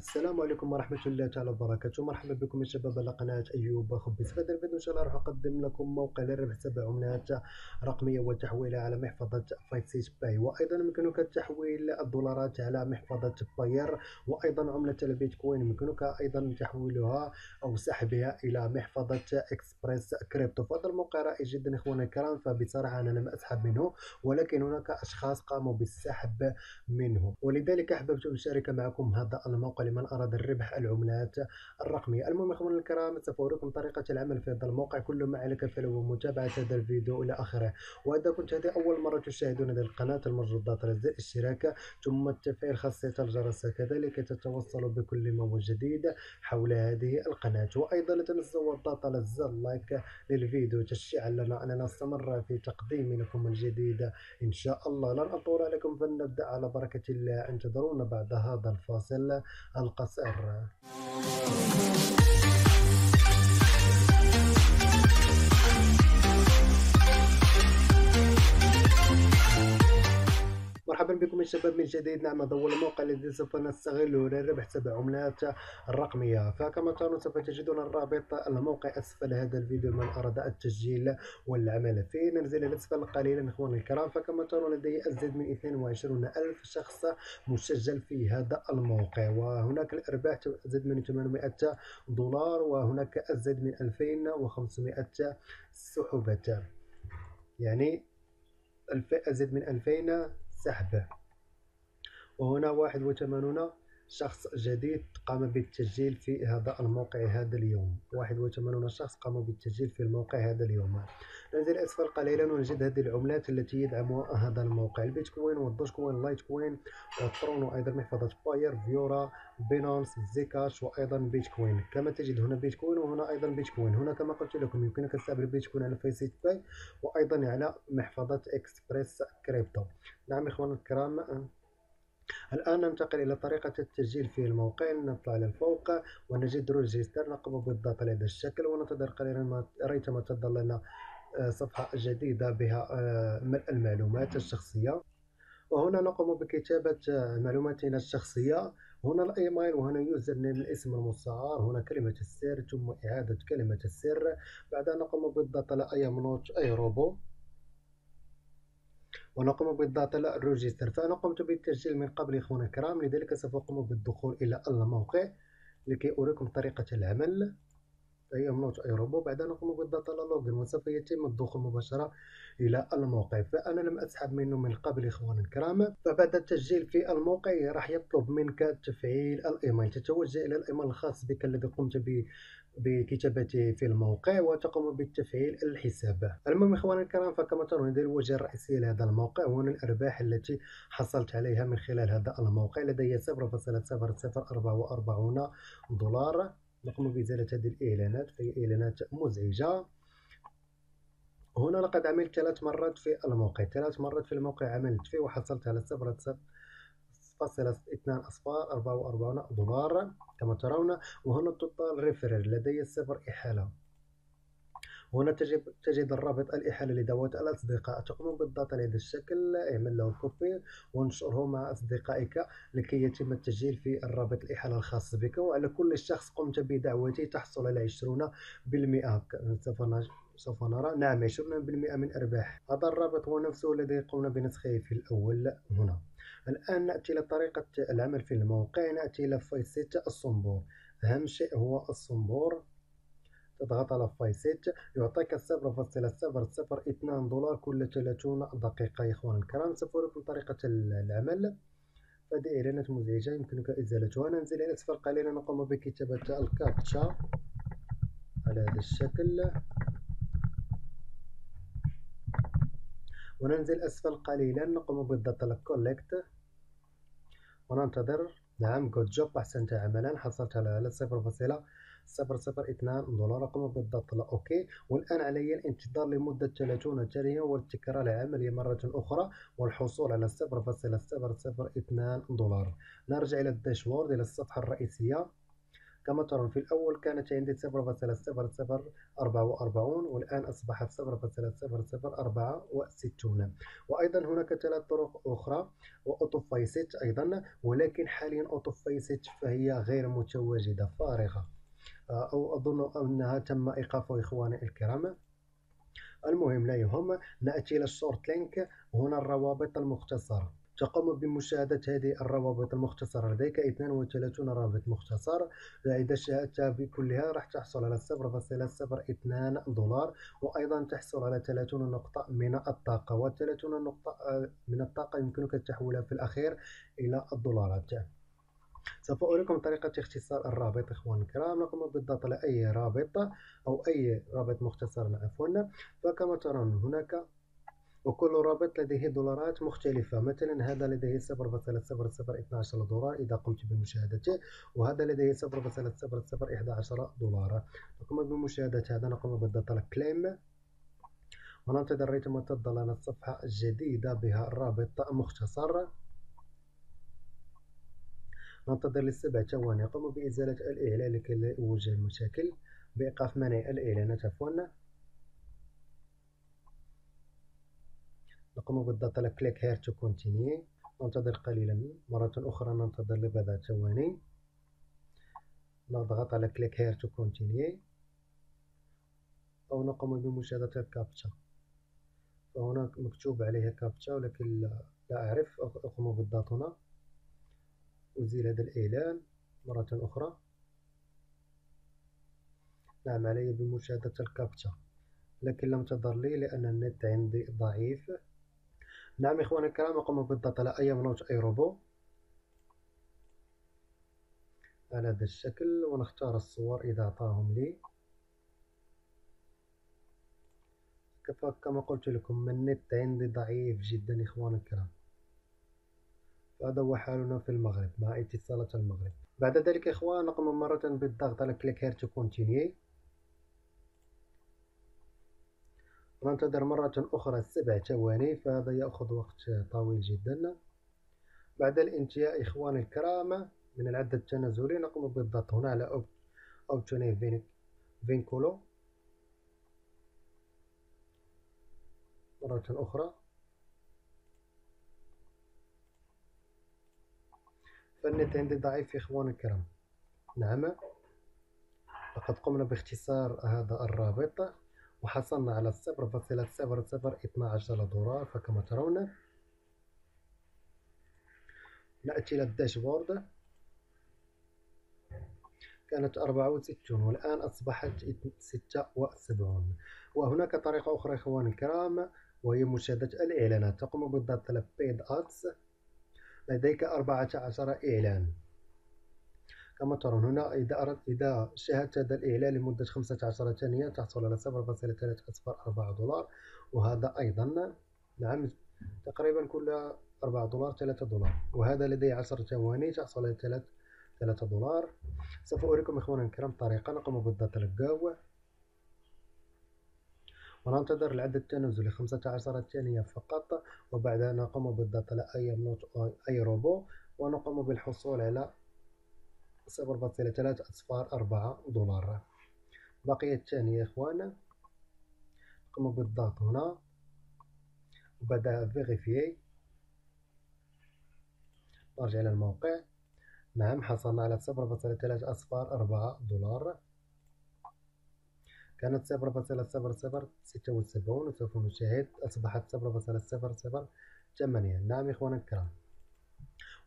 السلام عليكم ورحمه الله تعالى وبركاته. مرحبا بكم يا شباب على قناه ايوب خبيز. في هذا الفيديو ان شاء الله راح اقدم لكم موقع للربح تبع رقميه وتحويلها على محفظه فاوتسيت باي، وايضا يمكنك تحويل الدولارات على محفظه بايير، وايضا عمله البيتكوين يمكنك ايضا تحويلها او سحبها الى محفظه اكسبريس كريبتو. فهذا الموقع رائع جدا اخواني الكرام، فبصراحه انا لم اسحب منه ولكن هناك اشخاص قاموا بالسحب منه، ولذلك احببت ان اشارك معكم هذا الموقع لمن أراد الربح العملات الرقمية. المهم إخواني الكرام، سوف أوريكم طريقة العمل في هذا الموقع، كل ما عليك فهو متابعة هذا الفيديو إلى آخره. وإذا كنت هذه أول مرة تشاهدون هذه القناة، المجرد ضغط على زر الاشتراك ثم تفعيل خاصية الجرس، كذلك تتوصل بكل ما هو جديد حول هذه القناة. وأيضا لا تنسوا الضغط على زر لايك للفيديو تشجيعا لنا أننا نستمر في تقديم لكم الجديد إن شاء الله. لن أطول عليكم فلنبدأ على بركة الله، انتظرونا بعد هذا الفاصل القصير. مرحبا بكم يا شباب من جديد. نعم، هذا هو الموقع الذي سوف نستغله للربح تبع عملات الرقميه، فكما ترون سوف تجدون الرابط الموقع اسفل هذا الفيديو لمن اراد التسجيل والعمل فيه. ننزل الى اسفل قليلا اخواني الكرام، فكما ترون لدي ازيد من 22,000 شخص مسجل في هذا الموقع، وهناك الارباح ازيد من $800، وهناك ازيد من 2500 سحبة، يعني ازيد من 2000 سحبه. وهنا 81 شخص جديد قام بالتسجيل في هذا الموقع هذا اليوم، 81 شخص قاموا بالتسجيل في الموقع هذا اليوم. ننزل اسفل قليلا ونجد هذه العملات التي يدعمها هذا الموقع: البيتكوين والدوجكوين واللايتكوين والترون، وايضا محفظه بايير، فيورا، بينانس، زيكاش، وايضا بيتكوين. كما تجد هنا بيتكوين وهنا ايضا بيتكوين. هنا كما قلت لكم يمكنك سحب البيتكوين على فاوتسيت باي وايضا على محفظه اكسبريس كريبتو. نعم اخواننا الكرام، الآن ننتقل إلى طريقة التسجيل في الموقع. نطلع للفوق ونجد ريجستر، نقوم بالضغط على هذا الشكل وننتظر قليلا ريتما تظهر لنا صفحة جديدة بها ملء المعلومات الشخصية. وهنا نقوم بكتابة معلوماتنا الشخصية، هنا الايميل، وهنا يوزر نيم الاسم المستعار، هنا كلمة السر ثم إعادة كلمة السر. بعدها نقوم بالضغط على أي منوت أي روبو ونقوم بالضغط على الريجستر. فأنا قمت بالتسجيل من قبل إخواني الكرام، لذلك سوف أقوم بالدخول إلى الموقع لكي أريكم طريقة العمل أي منوت أي روبو. بعدها نقوم بالضغط على لوجن وسوف يتم الدخول مباشرة إلى الموقع، فأنا لم أسحب منه من قبل إخواني الكرام. فبعد التسجيل في الموقع راح يطلب منك تفعيل الإيميل، تتوجه إلى الإيميل الخاص بك الذي قمت بكتابته في الموقع وتقوم بالتفعيل الحساب. المهم إخواني الكرام، فكما ترون هذه الواجهة الرئيسية لهذا الموقع، وهنا الأرباح التي حصلت عليها من خلال هذا الموقع. لدي 0.0044 دولار. نقوم بإزالة هذه الإعلانات، فهي إعلانات مزعجة. هنا لقد عملت 3 مرات في الموقع، 3 مرات في الموقع عملت فيه وحصلت على 0.0244 دولار كما ترون. وهنا التوتال ريفرال، لدي 0 إحالة. هنا تجد الرابط الإحالة لدعوات الأصدقاء، تقوم بالضغط على هذا الشكل، اعمل له كوبي وانشره مع أصدقائك لكي يتم التسجيل في الرابط الإحالة الخاص بك. وعلى كل شخص قمت بدعوته تحصل على 20%. سوف نرى، نعم 20% من أرباح. هذا الرابط هو نفسه الذي قمنا بنسخه في الأول. هنا الآن نأتي لطريقة العمل في الموقع، نأتي إلى فاوتسيت الصنبور. أهم شيء هو الصنبور، تضغط على فاوتسيت، يعطيك 0.0002 دولار كل 30 دقيقة. يا إخوان الكرام سوف أوريكم طريقة العمل. هذه إعلانات مزعجة يمكنك إزالتها. ننزل إلى أسفل قليلا نقوم بكتابة الكابتشا على هذا الشكل، وننزل أسفل قليلا نقوم بالضغط على كولكت وننتظر. نعم، جود جوب، أحسنت عملا، حصلت على 0.0002 دولار. أقوم بالضغط على أوكي، والآن علي الانتظار لمدة 30 ثانية والتكرار العملية مرة أخرى والحصول على 0.0002 دولار. نرجع إلى الداشبورد إلى الصفحة الرئيسية، كما ترون في الأول كانت عندي 0.0044 والآن أصبحت 0.0064. وأيضا هناك 3 طرق أخرى وأوتو فايست أيضا، ولكن حاليا أوتو فايست فهي غير متواجدة، فارغة، أو أظن أنها تم إيقافها إخواني الكرام. المهم لا يهم، نأتي إلى الشورت لينك. هنا الروابط المختصرة، تقوم بمشاهدة هذه الروابط المختصرة، لديك 32 رابط مختصر، إذا شاهدت بكلها راح تحصل على 0.02 دولار، وأيضا تحصل على 30 نقطة من الطاقة، و30 نقطة من الطاقة يمكنك تحويلها في الأخير إلى الدولارات. سوف أريكم طريقة اختصار الرابط إخوان الكرام. نقوم بالضغط على أي رابط أو أي رابط مختصر عفوا، فكما ترون هناك وكل رابط لديه دولارات مختلفة. مثلا هذا لديه 0.0012 دولار إذا قمت بمشاهدته، وهذا لديه 0.0011 دولار. نقوم بمشاهدة هذا، نقوم بالضغط على كليم، وننتظر ريتما تظهر لنا الصفحة الجديدة بها الرابط مختصر. ننتظر ل7 ثواني. نقوم بإزالة الإعلان لكي لا يوجد مشاكل، بإيقاف منع الإعلانات عفوا. نقوم بالضغط على كليك هير تو كونتينيو، ننتظر قليلا، مرة أخرى ننتظر لبضع ثواني، نضغط على كليك هير تو كونتينيو، أو نقوم بمشاهدة الكابتشا. فهنا مكتوب عليها كابتشا ولكن لا أعرف. أقوم بالضغط هنا، أزيل هذا الإعلان مرة أخرى. نعم علي بمشاهدة الكابتشا لكن لم تظهر لي لأن النت عندي ضعيف. نعم إخواني الكرام، أقوم بالضغط على أي منوط أي روبو على هذا الشكل، ونختار الصور إذا أعطاهم لي. كما قلت لكم النت عندي ضعيف جدا إخواني الكرام، فهذا هو حالنا في المغرب مع اتصالات المغرب. بعد ذلك إخوان نقوم مرة بالضغط على كليك هير تو كونتينيو، ننتظر مرة أخرى 7 ثواني، فهذا يأخذ وقت طويل جدا. بعد الانتهاء إخواني الكرام من العدد التنازلي، نقوم بالضغط هنا على أوبتوني فينكولو مرة أخرى. فالنت عندي ضعيف إخواني الكرام. نعم لقد قمنا باختصار هذا الرابط وحصلنا على 0.0012 دولار. فكما ترون نأتي إلى الداشبورد، كانت 64 والآن أصبحت 76. وهناك طريقة أخرى إخواني الكرام وهي مشاهدة الإعلانات. تقوم بالضغط على بيد أدس، لديك 14 إعلان كما ترون هنا. إذا شاهدت هذا الإعلان لمدة 15 ثانية تحصل على 0.304 دولار، وهذا أيضا نعم تقريبا كل 4 دولار 3 دولار، وهذا لديه 10 ثواني تحصل على 3 دولار. سوف أريكم إخواني الكرام طريقة. نقوم بالضغط على الجو وننتظر العدد التنازلي 15 ثانية فقط، وبعدها نقوم بالضغط على أي روبو ونقوم بالحصول على 0.04 دولار. بقية الثانية إخوانا، نقوم بالضغط هنا وبعدها فيغيفي، نرجع إلى الموقع. نعم حصلنا على 0.04 دولار، كانت 0.0076 وسوف نشاهد أصبحت 0.008. نعم إخوانا الكرام،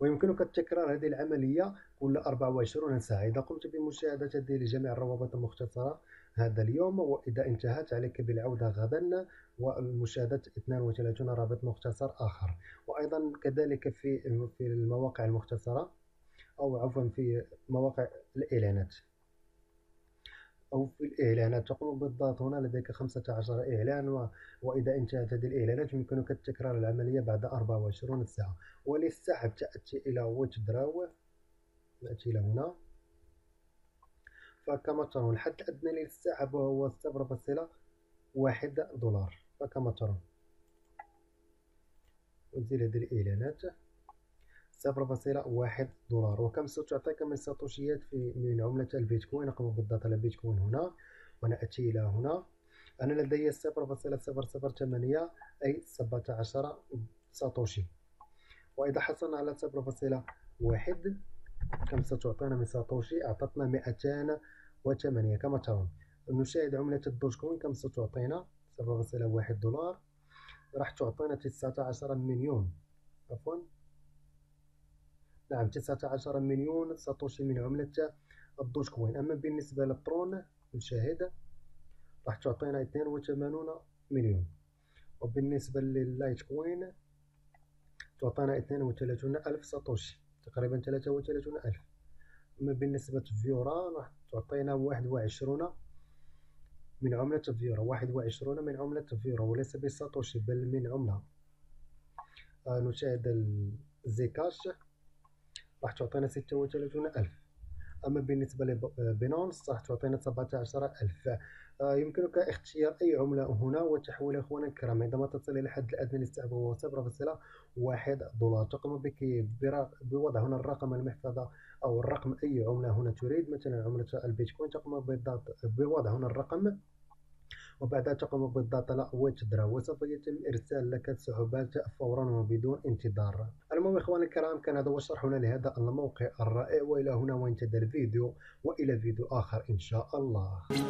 ويمكنك تكرار هذه العملية كل 24 ساعة. إذا قمت بمشاهدة هذه لجميع الروابط المختصرة هذا اليوم، وإذا انتهت عليك بالعودة غدا ومشاهدة 32 رابط مختصر آخر. وأيضا كذلك في المواقع المختصرة، أو عفوا في مواقع الإعلانات أو في الإعلانات. تقوم بالضغط هنا، لديك 15 إعلان وإذا انتهت هذه الإعلانات يمكنك تكرار العملية بعد 24 ساعة. وللسحب تأتي إلى ويتدراو، نأتي إلى هنا. فكما ترون الحد الأدنى للسحب هو 0.1 دولار. فكما ترون أزيل هذه الإعلانات 0.1 دولار. وكم ستعطيك من ساتوشيات من عملة البيتكوين؟ نقوم بالضغط على بيتكوين هنا وانا اتي الى هنا. انا لدي 0.0008 اي 17 ساتوشي، واذا حصلنا على 0.1 كم ستعطينا من ساتوشي؟ اعطتنا 208 كما ترون. نشاهد عملة الدوجكوين كم ستعطينا؟ 0.1 دولار، راح تعطينا 19 مليون، عفوا نعم 19 مليون ساتوشي من عملة الدوجكوين. اما بالنسبة للترون نشاهد راح تعطينا 82 مليون، وبالنسبة لللايت كوين تعطينا 32 ألف ساتوشي، تقريبا 33 ألف. أما بالنسبة لفيورا راح تعطينا 21 من عملة فيورا، 21 من عملة فيورا وليس بالساتوشي بل من عملة. نشاهد الزيكاش راح تعطينا 36 ألف. أما بالنسبة لبينانس راح تعطينا 17 ألف. يمكنك اختيار أي عملة هنا وتحويلها أخوانا الكرام عندما تصل إلى الحد الأدنى للاستعمال وهو 0.1 دولار. تقوم بك بوضع هنا الرقم المحفظة أو الرقم أي عملة هنا تريد، مثلا عملة البيتكوين تقوم بالضغط بوضع هنا الرقم وبعدها تقوم بالضغط على وتدرى، وسوف يتم إرسال لك السحوبات فورا وبدون انتظار. المهم إخواني الكرام كان هذا هو شرحنا لهذا الموقع الرائع، وإلى هنا وينتهي الفيديو وإلى فيديو آخر إن شاء الله.